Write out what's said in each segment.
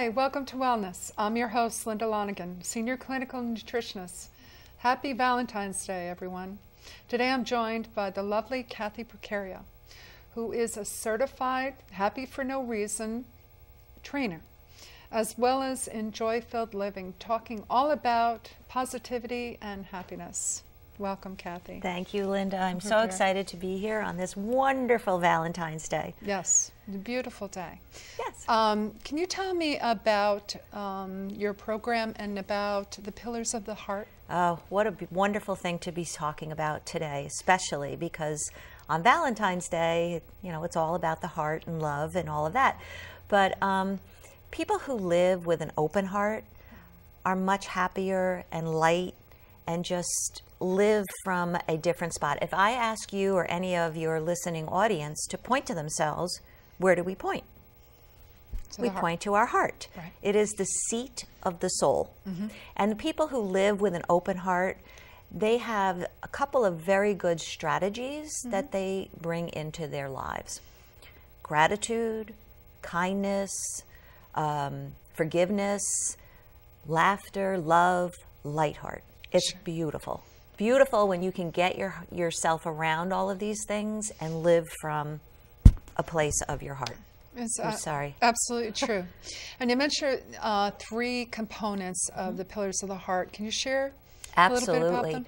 Hi, welcome to Wellness. I'm your host, Linda Lonergan, Senior Clinical Nutritionist. Happy Valentine's Day, everyone. Today I'm joined by the lovely Kathy Procario, who is a certified Happy for No Reason trainer, as well as in Joy-Filled Living, talking all about positivity and happiness. Welcome, Kathy. Thank you, Linda. I'm so excited to be here on this wonderful Valentine's Day. Yes, a beautiful day. Yes. Can you tell me about your program and about the Pillars of the Heart? Oh, what a wonderful thing to be talking about today, especially because on Valentine's Day, you know, it's all about the heart and love and all of that. But people who live with an open heart are much happier and light and just live from a different spot. If I ask you or any of your listening audience to point to themselves, where do we point? We point to our heart. Right. It is the seat of the soul. Mm-hmm. And the people who live with an open heart, they have a couple of very good strategies mm-hmm. that they bring into their lives. Gratitude, kindness, forgiveness, laughter, love, light heart. It's sure. Beautiful. Beautiful when you can get yourself around all of these things and live from a place of your heart. I'm sorry. Absolutely true. And you mentioned three components of the Pillars of the Heart. Can you share a little bit about them?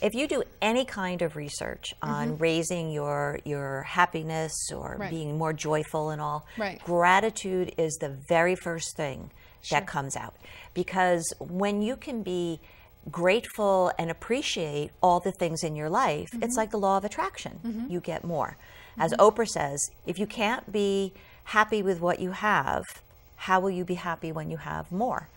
If you do any kind of research on raising your happiness or being more joyful and all, gratitude is the very first thing that comes out. Because when you can be grateful and appreciate all the things in your life, it's like the law of attraction. You get more. As Oprah says, if you can't be happy with what you have, how will you be happy when you have more?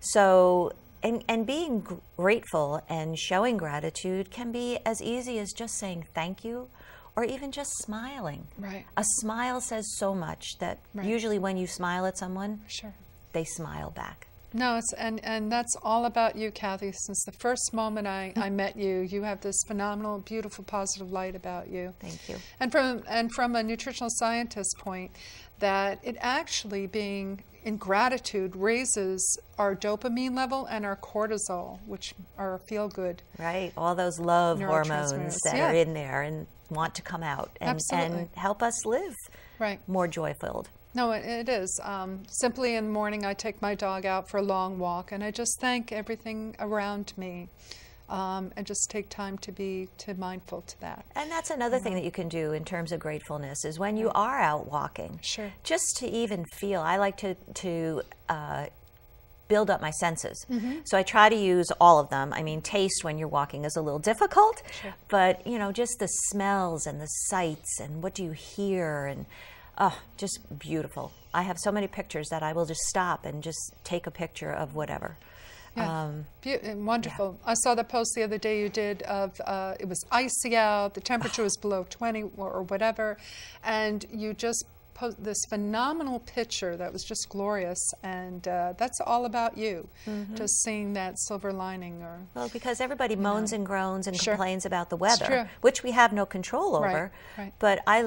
So, and being grateful and showing gratitude can be as easy as just saying thank you, or even just smiling. Right. A smile says so much that usually when you smile at someone, they smile back. No, it's, and that's all about you, Kathy. Since the first moment I met you, you have this phenomenal, beautiful, positive light about you. Thank you. And from a nutritional scientist point, that it actually being in gratitude raises our dopamine level and our cortisol, which are feel-good. Right, all those love hormones that are in there and want to come out and help us live more joy-filled. No, it is. Simply in the morning, I take my dog out for a long walk, and I just thank everything around me, and just take time to be mindful to that. And that's another thing that you can do in terms of gratefulness is when you are out walking, just to even feel. I like to build up my senses. So I try to use all of them. I mean, taste when you're walking is a little difficult, but you know, just the smells and the sights and what do you hear and. Oh, just beautiful. I have so many pictures that I will just stop and just take a picture of whatever. Yeah. Wonderful. Yeah. I saw the post the other day you did of, it was icy out, the temperature was below 20 or whatever, and you just posted this phenomenal picture that was just glorious, and that's all about you, just seeing that silver lining. Or well, because everybody moans and groans and complains about the weather, which we have no control over, but I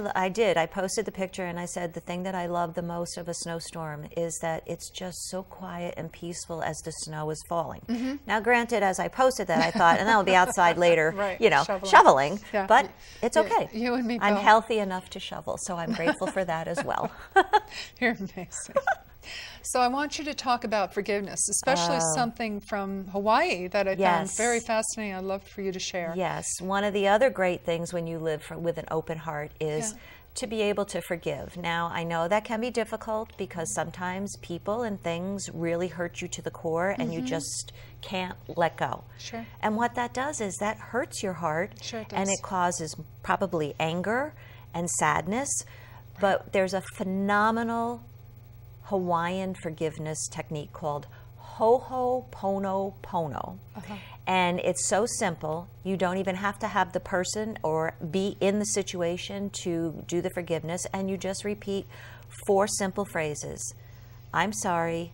posted the picture and I said the thing that I love the most of a snowstorm is that it's just so quiet and peaceful as the snow is falling. Now granted, as I posted that, I thought, and I'll be outside later, you know, shoveling, but it's okay. You and me both. I'm healthy enough to shovel, so I'm grateful for that as well. You're amazing. So I want you to talk about forgiveness, especially something from Hawaii that I found very fascinating. I'd love for you to share. Yes. One of the other great things when you live with an open heart is to be able to forgive. Now, I know that can be difficult because sometimes people and things really hurt you to the core and you just can't let go. Sure. And what that does is that hurts your heart and it causes probably anger and sadness. But there's a phenomenal Hawaiian forgiveness technique called hoʻoponopono. And it's so simple. You don't even have to have the person or be in the situation to do the forgiveness. And you just repeat 4 simple phrases. I'm sorry.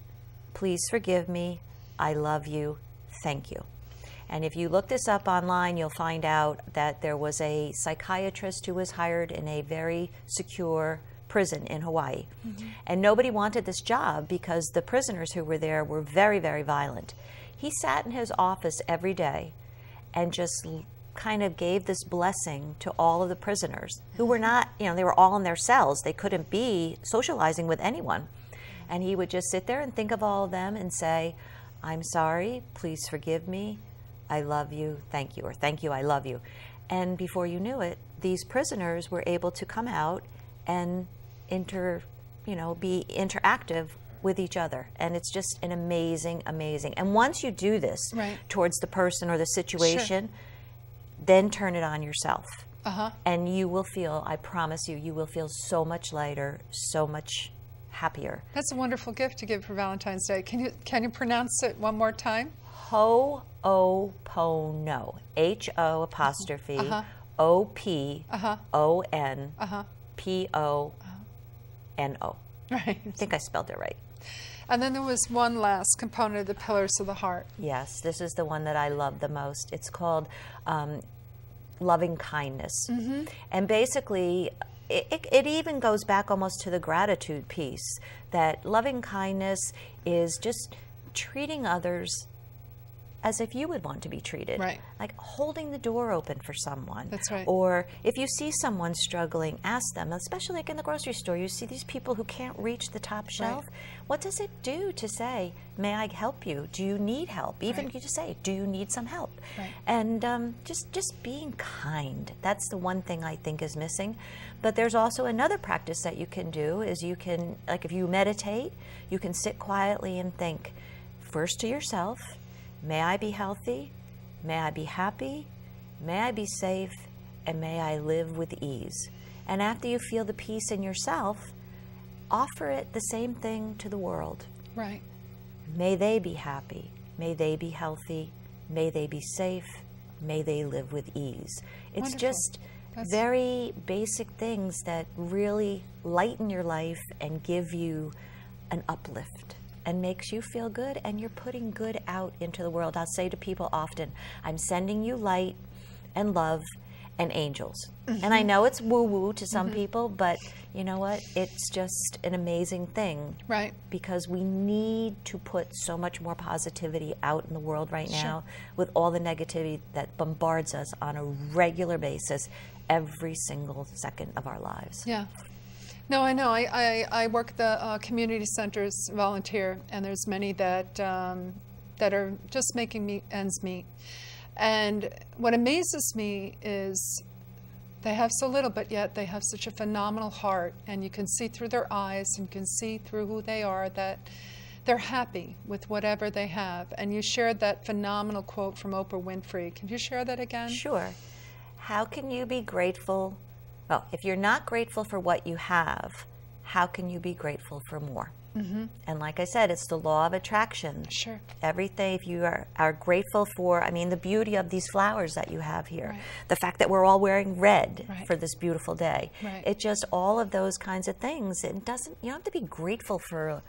Please forgive me. I love you. Thank you. And if you look this up online, you'll find out that there was a psychiatrist who was hired in a very secure prison in Hawaii. Mm-hmm. And nobody wanted this job because the prisoners who were there were very, very violent. He sat in his office every day and just kind of gave this blessing to all of the prisoners who were not, you know, they were all in their cells. They couldn't be socializing with anyone. And he would just sit there and think of all of them and say, I'm sorry, please forgive me, I love you, thank you, or thank you, I love you. And before you knew it, these prisoners were able to come out and be interactive with each other. And it's just an amazing, amazing. And once you do this towards the person or the situation, then turn it on yourself. And you will feel, I promise you, you will feel so much lighter, so much happier. That's a wonderful gift to give for Valentine's Day. Can you pronounce it one more time? Ho'opono. H-O apostrophe O-P-O-N-P-O-N-O. Right. I think I spelled it right. And then there was one last component of the pillars of the heart. Yes, this is the one that I love the most. It's called loving kindness. Mm-hmm. And basically, it even goes back almost to the gratitude piece, that loving kindness is just treating others as if you would want to be treated. Right. Like holding the door open for someone. That's right. Or if you see someone struggling, ask them, especially like in the grocery store, you see these people who can't reach the top shelf. Right. What does it do to say, may I help you? Do you need help? Even you just say, do you need some help? Right. And just being kind. That's the one thing I think is missing. But there's also another practice that you can do is you can, like if you meditate, you can sit quietly and think first to yourself, may I be healthy, may I be happy, may I be safe, and may I live with ease. And after you feel the peace in yourself, offer it the same thing to the world. Right. May they be happy, may they be healthy, may they be safe, may they live with ease. It's wonderful. Just very basic things that really lighten your life and give you an uplift and makes you feel good, and you're putting good out into the world. I'll say to people often, I'm sending you light and love and angels. Mm-hmm. And I know it's woo-woo to some people, but you know what? It's just an amazing thing. Right. Because we need to put so much more positivity out in the world right now with all the negativity that bombards us on a regular basis every single second of our lives. Yeah. No, I know. I work the community centers, volunteer, and there's many that that are just making ends meet. And what amazes me is they have so little, but yet they have such a phenomenal heart. And you can see through their eyes, and you can see through who they are that they're happy with whatever they have. And you shared that phenomenal quote from Oprah Winfrey. Can you share that again? Sure. How can you be grateful? Well, if you're not grateful for what you have, how can you be grateful for more? Mm-hmm. And like I said, it's the law of attraction. Sure. Everything, if you are grateful for, I mean, the beauty of these flowers that you have here, the fact that we're all wearing red for this beautiful day. Right. It just, all of those kinds of things, it doesn't, you don't have to be grateful for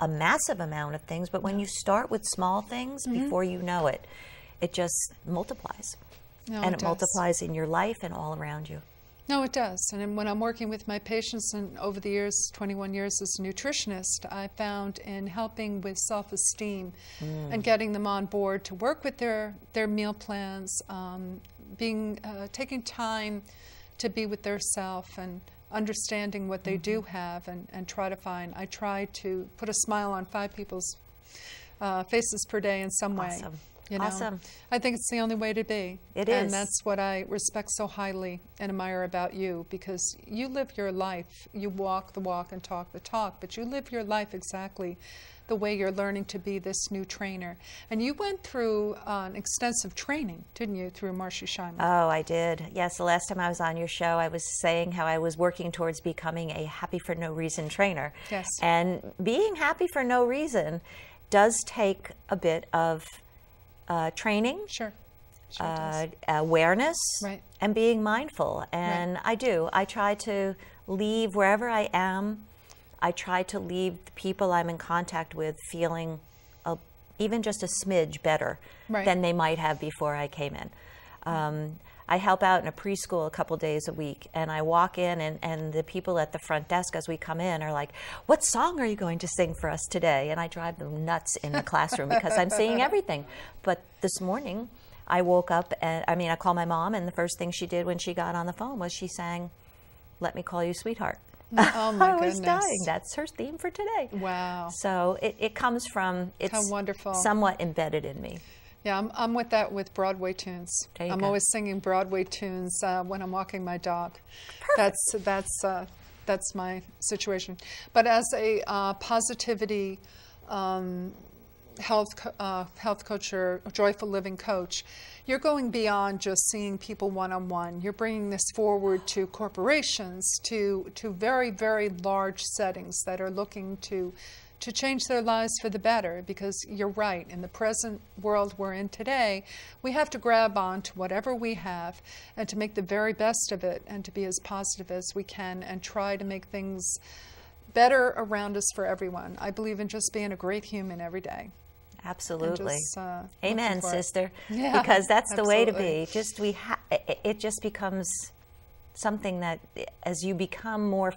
a massive amount of things, but when you start with small things, before you know it, it just multiplies. No, and it multiplies in your life and all around you. No, it does. And when I'm working with my patients, and over the years, 21 years as a nutritionist, I found in helping with self-esteem and getting them on board to work with their meal plans, taking time to be with their self and understanding what they do have and try to find. I try to put a smile on 5 people's faces per day in some way. You know, I think it's the only way to be. It is. And that's what I respect so highly and admire about you, because you live your life. You walk the walk and talk the talk, but you live your life exactly the way you're learning to be this new trainer. And you went through an extensive training, didn't you, through Marcia Shimer? Oh, I did. Yes, the last time I was on your show, I was saying how I was working towards becoming a happy for no reason trainer. Yes. And being happy for no reason does take a bit of training, awareness, and being mindful. And I do. I try to leave wherever I am. I try to leave the people I'm in contact with feeling even just a smidge better than they might have before I came in. I help out in a preschool a couple days a week, and I walk in, and the people at the front desk as we come in are like, what song are you going to sing for us today? And I drive them nuts in the classroom because I'm singing everything. But this morning I woke up, and I mean, I called my mom, and the first thing she did when she got on the phone was she sang Let Me Call You Sweetheart. Oh my goodness. I was dying. That's her theme for today. Wow. So it comes from, it's how wonderful. Somewhat embedded in me. Yeah, I'm with that with Broadway tunes. I'm always singing Broadway tunes when I'm walking my dog. Perfect. That's my situation. But as a positivity health coach or joyful living coach, you're going beyond just seeing people one-on-one. You're bringing this forward to corporations, to very, very large settings that are looking to change their lives for the better, because you're right, in the present world we're in today, we have to grab on to whatever we have and to make the very best of it and to be as positive as we can and try to make things better around us for everyone. I believe in just being a great human every day. Absolutely. Just, amen, sister. Yeah, because that's absolutely the way to be. Just it just becomes something that as you become more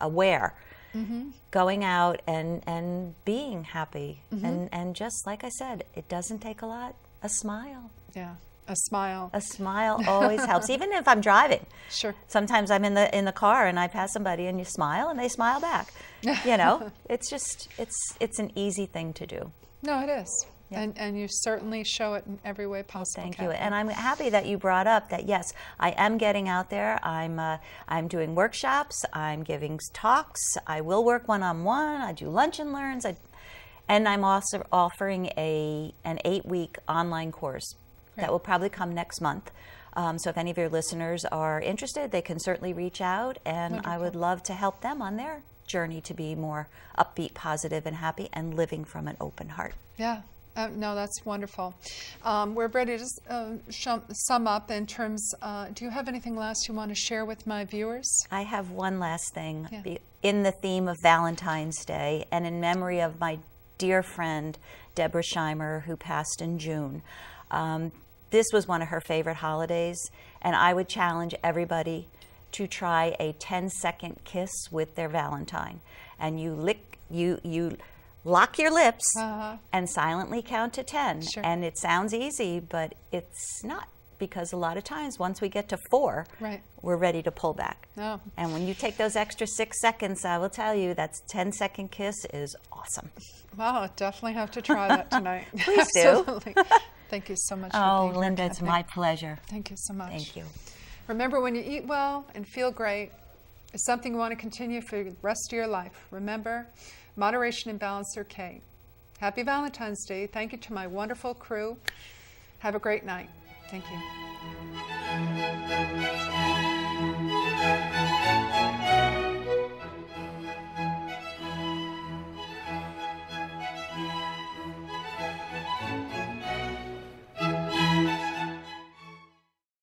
aware, mm-hmm, going out and being happy, mm-hmm, and just like I said, it doesn't take a lot. A smile. Yeah. A smile. A smile always helps, even if I'm driving. Sure. Sometimes I'm in the car and I pass somebody and you smile and they smile back. You know, it's just it's an easy thing to do. No, it is. Yeah. And you certainly show it in every way possible. Thank you. And I'm happy that you brought up that, yes, I am getting out there. I'm doing workshops. I'm giving talks. I will work one-on-one. I do lunch and learns. And I'm also offering an 8-week online course. That will probably come next month. So if any of your listeners are interested, they can certainly reach out, and wonderful, I would love to help them on their journey to be more upbeat, positive, and happy, and living from an open heart. Yeah, no, that's wonderful. We're ready to sum up in terms, do you have anything last you want to share with my viewers? I have one last thing. Yeah. In the theme of Valentine's Day, and in memory of my dear friend, Deborah Scheimer, who passed in June, this was one of her favorite holidays, and I would challenge everybody to try a 10-second kiss with their Valentine. And you lock your lips, uh-huh, and silently count to 10. Sure. And it sounds easy, but it's not, because a lot of times once we get to 4, right, we're ready to pull back. Oh. And when you take those extra 6 seconds, I will tell you that 10-second kiss is awesome. Wow, I definitely have to try that tonight. Please absolutely do. Thank you so much. Oh, for Linda, it's my pleasure. Thank you so much. Thank you. Remember, when you eat well and feel great, it's something you want to continue for the rest of your life. Remember, moderation and balance are key. Happy Valentine's Day. Thank you to my wonderful crew. Have a great night. Thank you.